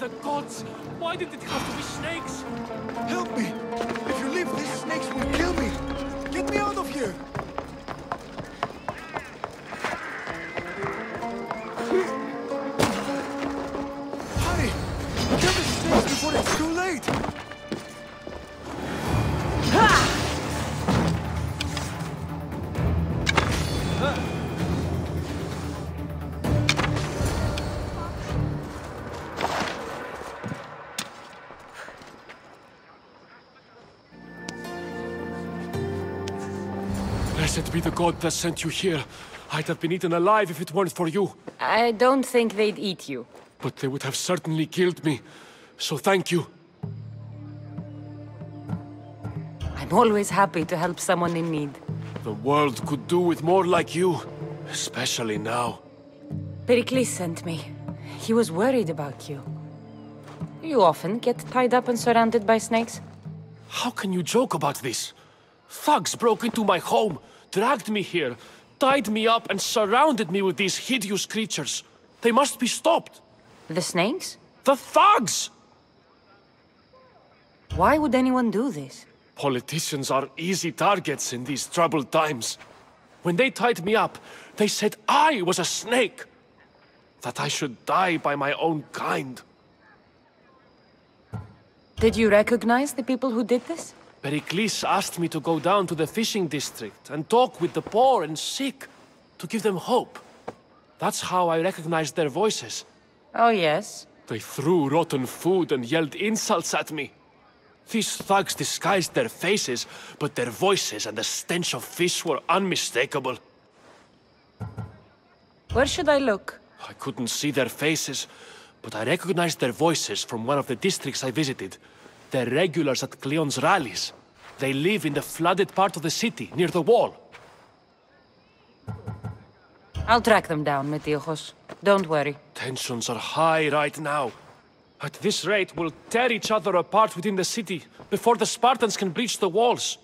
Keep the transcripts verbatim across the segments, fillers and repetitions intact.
by the gods! Why did it have to be snakes? Help me! If you leave, these snakes will kill me! Get me out of here! Hurry! Kill the snakes before it's too late! Blessed be the god that sent you here. I'd have been eaten alive if it weren't for you. I don't think they'd eat you. But they would have certainly killed me. So thank you. I'm always happy to help someone in need. The world could do with more like you. Especially now. Pericles sent me. He was worried about you. You often get tied up and surrounded by snakes. How can you joke about this? Thugs broke into my home, dragged me here, tied me up and surrounded me with these hideous creatures. They must be stopped. The snakes? The thugs! Why would anyone do this? Politicians are easy targets in these troubled times. When they tied me up, they said I was a snake. That I should die by my own kind. Did you recognize the people who did this? Pericles asked me to go down to the fishing district and talk with the poor and sick, to give them hope. That's how I recognized their voices. Oh, yes? They threw rotten food and yelled insults at me. These thugs disguised their faces, but their voices and the stench of fish were unmistakable. Where should I look? I couldn't see their faces, but I recognized their voices from one of the districts I visited. They're regulars at Cleon's rallies. They live in the flooded part of the city, near the wall. I'll track them down, Metiochos. Don't worry. Tensions are high right now. At this rate, we'll tear each other apart within the city, before the Spartans can breach the walls.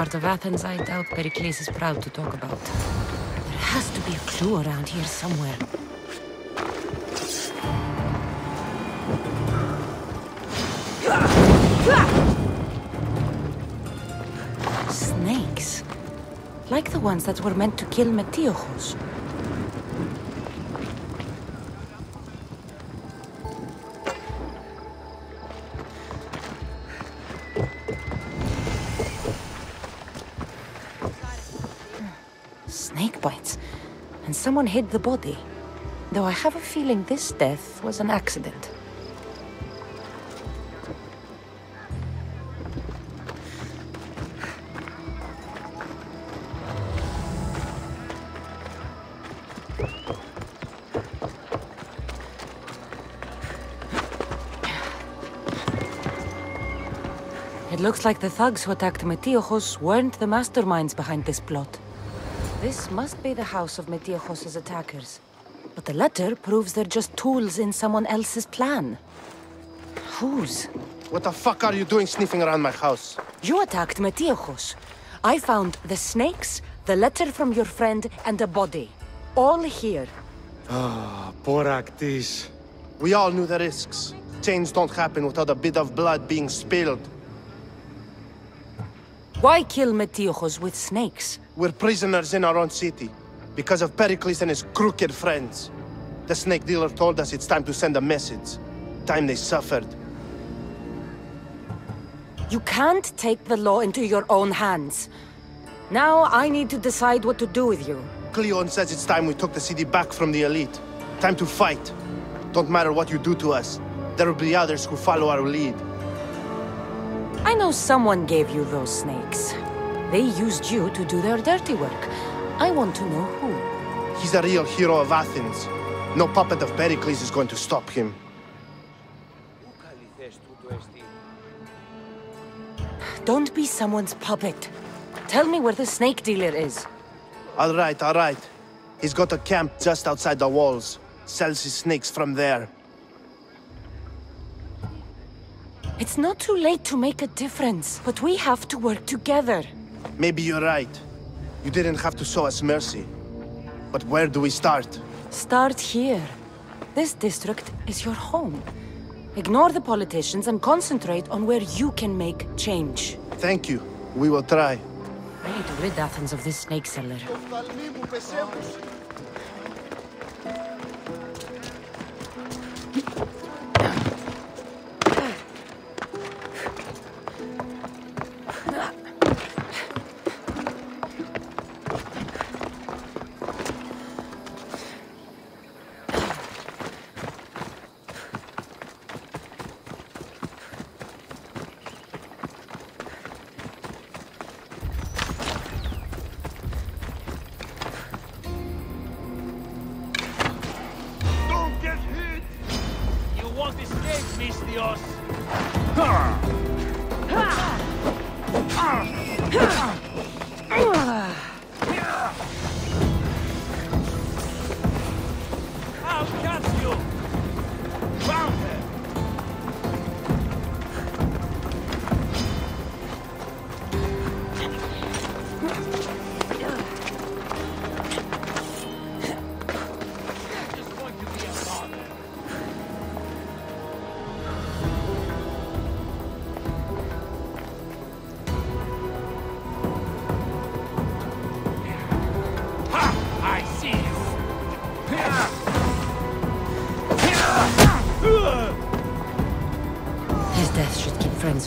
Part of Athens I doubt Pericles is proud to talk about. There has to be a clue around here somewhere. Snakes. Like the ones that were meant to kill Metiochos. Someone hid the body, though I have a feeling this death was an accident. It looks like the thugs who attacked Metiochos weren't the masterminds behind this plot. This must be the house of Metiochos' attackers. But the letter proves they're just tools in someone else's plan. Whose? What the fuck are you doing sniffing around my house? You attacked Metiochos. I found the snakes, the letter from your friend, and a body. All here. Ah, poor Actis. We all knew the risks. Change don't happen without a bit of blood being spilled. Why kill Metiochos with snakes? We're prisoners in our own city, because of Pericles and his crooked friends. The snake dealer told us it's time to send a message. Time they suffered. You can't take the law into your own hands. Now I need to decide what to do with you. Cleon says it's time we took the city back from the elite. Time to fight. Don't matter what you do to us, there will be others who follow our lead. I know someone gave you those snakes. They used you to do their dirty work. I want to know who. He's a real hero of Athens. No puppet of Pericles is going to stop him. Don't be someone's puppet. Tell me where the snake dealer is. All right, all right. He's got a camp just outside the walls. Sells his snakes from there. It's not too late to make a difference, but we have to work together. Maybe you're right. You didn't have to show us mercy. But where do we start? Start here. This district is your home. Ignore the politicians and concentrate on where you can make change. Thank you. We will try. I need to rid Athens of this snake seller.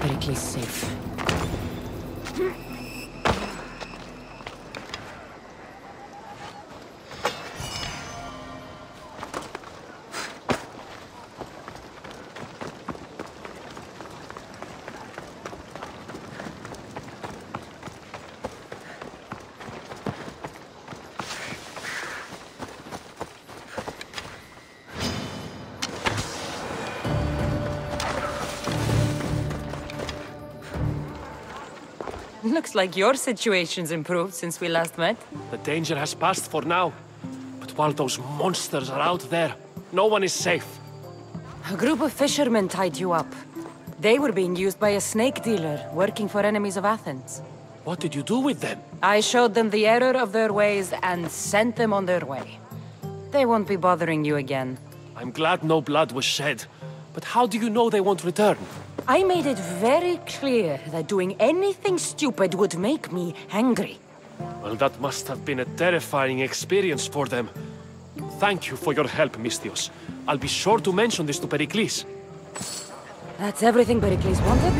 Pericles safe. Looks like your situation's improved since we last met. The danger has passed for now. But while those monsters are out there, no one is safe. A group of fishermen tied you up. They were being used by a snake dealer, working for enemies of Athens. What did you do with them? I showed them the error of their ways and sent them on their way. They won't be bothering you again. I'm glad no blood was shed. But how do you know they won't return? I made it very clear that doing anything stupid would make me angry. Well, that must have been a terrifying experience for them. Thank you for your help, Mistios. I'll be sure to mention this to Pericles. That's everything Pericles wanted.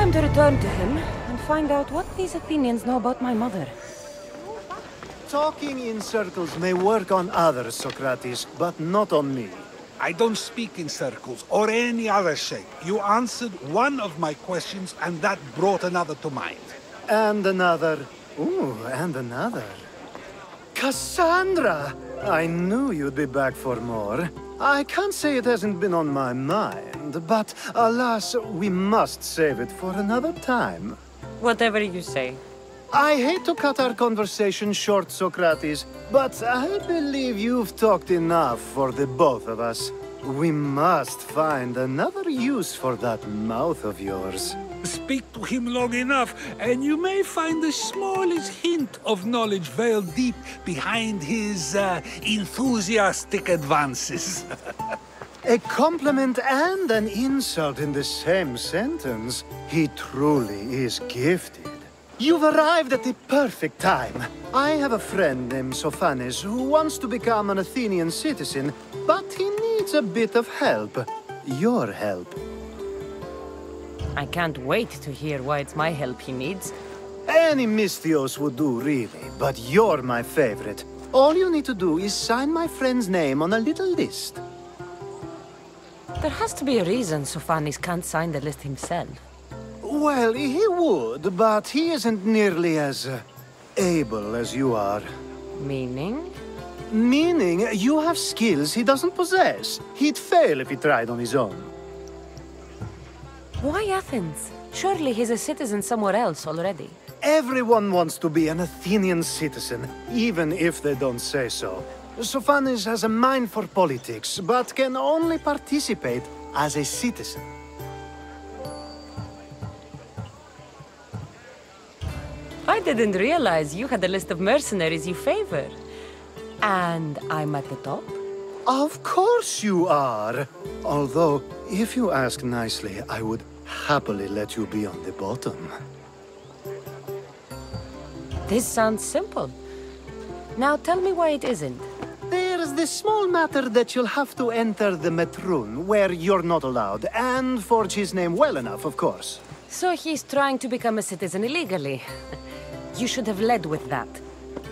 I'm to return to him and find out what these Athenians know about my mother. Talking in circles may work on others, Socrates, but not on me. I don't speak in circles, or any other shape. You answered one of my questions, and that brought another to mind. And another. Ooh, and another. Cassandra! I knew you'd be back for more. I can't say it hasn't been on my mind, but alas, we must save it for another time. Whatever you say. I hate to cut our conversation short, Socrates, but I believe you've talked enough for the both of us. We must find another use for that mouth of yours. Speak to him long enough, and you may find the smallest hint of knowledge veiled deep behind his uh, enthusiastic advances. A compliment and an insult in the same sentence. He truly is gifted. You've arrived at the perfect time. I have a friend named Sophanes who wants to become an Athenian citizen, but he needs a bit of help. Your help. I can't wait to hear why it's my help he needs. Any Mistios would do, really, but you're my favorite. All you need to do is sign my friend's name on a little list. There has to be a reason Sophanes can't sign the list himself. Well, he would, but he isn't nearly as uh, able as you are. Meaning? Meaning you have skills he doesn't possess. He'd fail if he tried on his own. Why Athens? Surely he's a citizen somewhere else already. Everyone wants to be an Athenian citizen, even if they don't say so. Sophanes has a mind for politics, but can only participate as a citizen. I didn't realize you had a list of mercenaries you favor. And I'm at the top? Of course you are! Although, if you ask nicely, I would happily let you be on the bottom. This sounds simple. Now tell me why it isn't. There's this small matter that you'll have to enter the Metroon, where you're not allowed, and forge his name well enough, of course. So he's trying to become a citizen illegally. You should have led with that.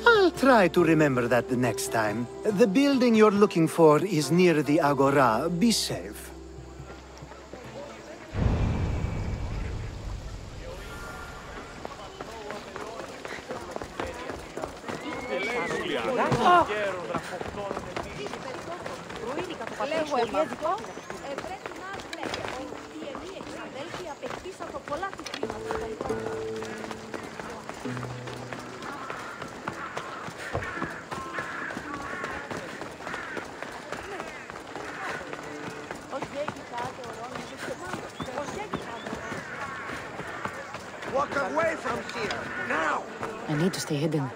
I'll try to remember that the next time. The building you're looking for is near the Agora. Be safe. Walk away from here, now! I need to stay hidden. There!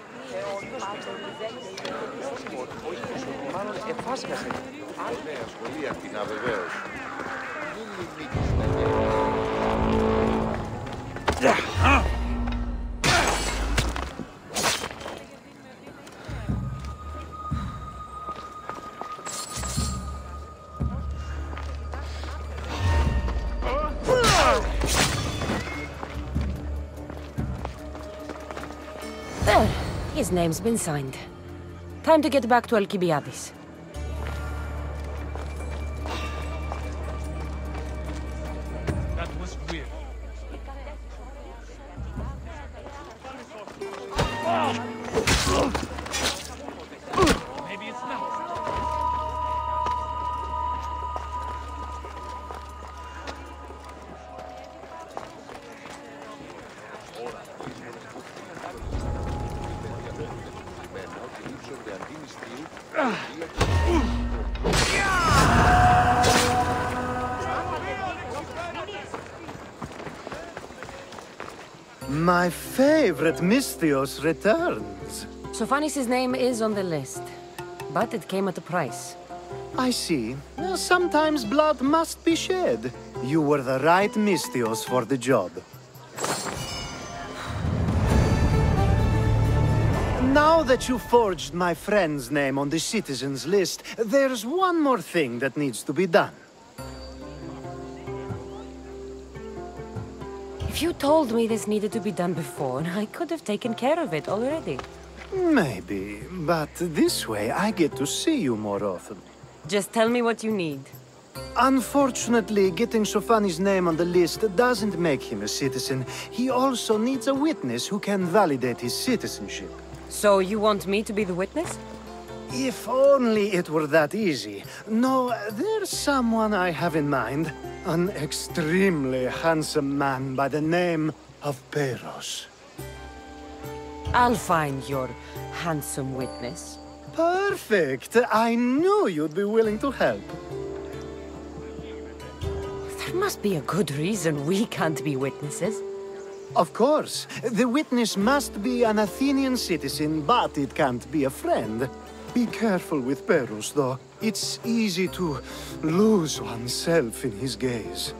His name's been signed. Time to get back to Alkibiades. My favorite Mistios returns. Sophanes' name is on the list, but it came at a price. I see. Sometimes blood must be shed. You were the right Mistios for the job. Now that you forged my friend's name on the citizens list, there's one more thing that needs to be done. If you told me this needed to be done before, I could have taken care of it already. Maybe, but this way I get to see you more often. Just tell me what you need. Unfortunately, getting Sophanes' name on the list doesn't make him a citizen. He also needs a witness who can validate his citizenship. So you want me to be the witness? If only it were that easy. No, there's someone I have in mind. An extremely handsome man by the name of Peros. I'll find your handsome witness. Perfect! I knew you'd be willing to help. There must be a good reason we can't be witnesses. Of course. The witness must be an Athenian citizen, but it can't be a friend. Be careful with Peros, though. It's easy to lose oneself in his gaze.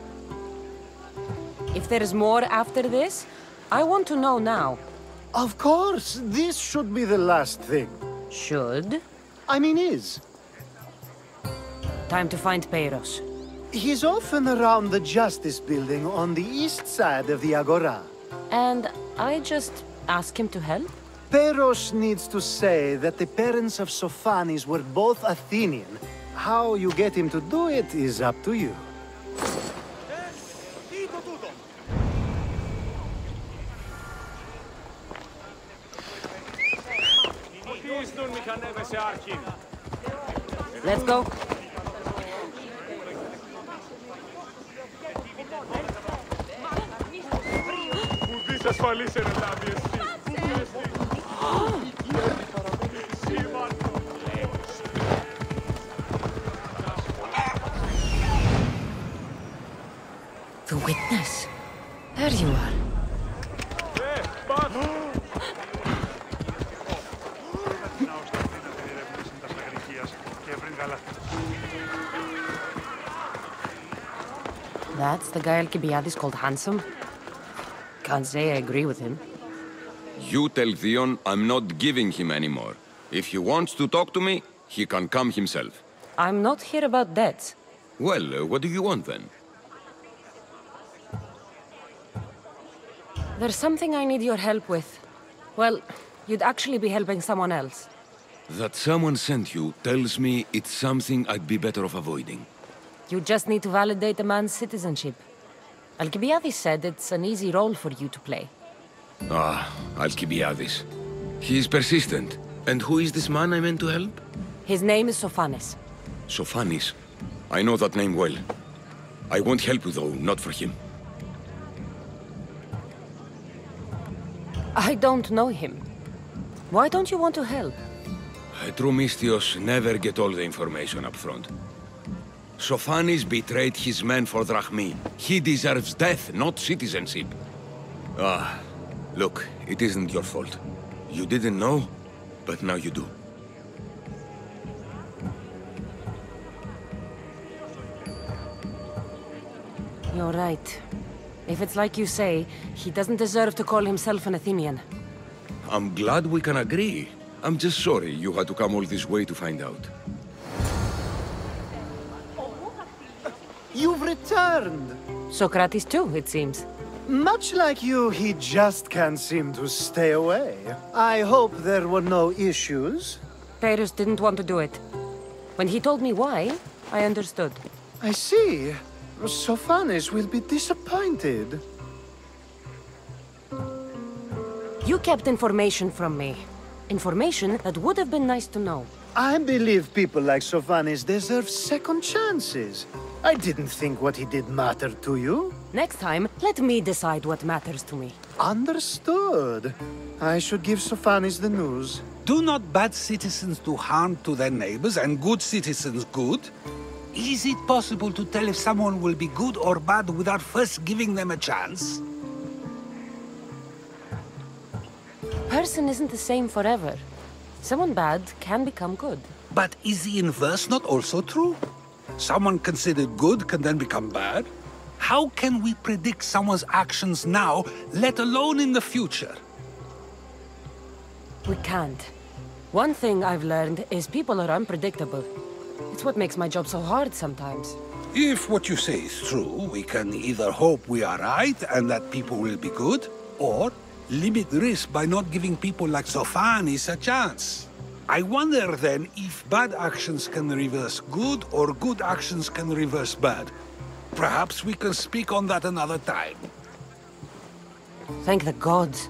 If there's more after this, I want to know now. Of course! This should be the last thing. Should? I mean is. Time to find Peros. He's often around the Justice Building on the east side of the Agora. And I just ask him to help? Peros needs to say that the parents of Sophanes were both Athenian. How you get him to do it is up to you. Let's go. ασφαλής ενελάβει εσύ. The witness. There you are. That's the guy Alkibiades called handsome? Can't say I agree with him. You tell Dion I'm not giving him anymore. If he wants to talk to me, he can come himself. I'm not here about debts. Well, uh, what do you want then? There's something I need your help with. Well, you'd actually be helping someone else. That someone sent you tells me it's something I'd be better off avoiding. You just need to validate a man's citizenship. Alkibiades said it's an easy role for you to play. Ah, Alkibiades. He is persistent. And who is this man I meant to help? His name is Sophanes. Sophanes? I know that name well. I won't help you though, not for him. I don't know him. Why don't you want to help? True Mistios never get all the information up front. Sophanes betrayed his men for Drachmi. He deserves death, not citizenship. Ah, look, it isn't your fault. You didn't know, but now you do. You're right. If it's like you say, he doesn't deserve to call himself an Athenian. I'm glad we can agree. I'm just sorry you had to come all this way to find out. You've returned! Socrates too, it seems. Much like you, he just can't seem to stay away. I hope there were no issues. Peros didn't want to do it. When he told me why, I understood. I see. Sophanes will be disappointed. You kept information from me. Information that would have been nice to know. I believe people like Sophanes deserve second chances. I didn't think what he did mattered to you. Next time, let me decide what matters to me. Understood. I should give Sophanes the news. Do not bad citizens do harm to their neighbors and good citizens good? Is it possible to tell if someone will be good or bad without first giving them a chance? Person isn't the same forever. Someone bad can become good. But is the inverse not also true? Someone considered good can then become bad? How can we predict someone's actions now, let alone in the future? We can't. One thing I've learned is people are unpredictable. It's what makes my job so hard sometimes. If what you say is true, we can either hope we are right and that people will be good, or limit risk by not giving people like Sophanes a chance. I wonder then if bad actions can reverse good or good actions can reverse bad. Perhaps we can speak on that another time. Thank the gods.